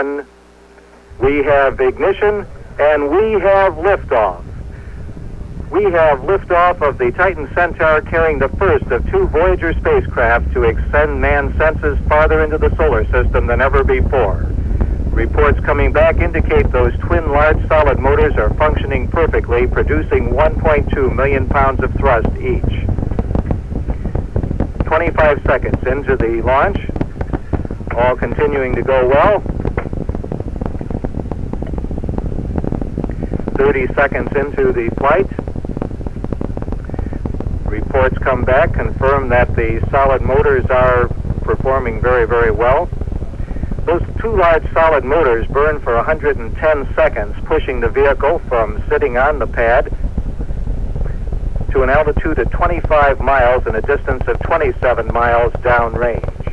on. We have ignition, and we have liftoff. We have liftoff of the Titan Centaur, carrying the first of two Voyager spacecraft to extend man's senses farther into the solar system than ever before. Reports coming back indicate those twin large solid motors are functioning perfectly, producing 1.2 million pounds of thrust each. 25 seconds into the launch, all continuing to go well. 30 seconds into the flight, reports come back, confirm that the solid motors are performing very, very well. Those two large solid motors burn for 110 seconds, pushing the vehicle from sitting on the pad to an altitude of 25 miles and a distance of 27 miles downrange.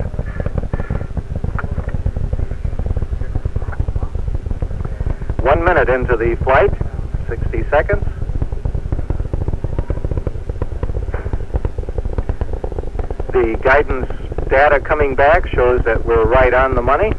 One minute into the flight, 60 seconds. 20 seconds. The guidance data coming back shows that we're right on the money.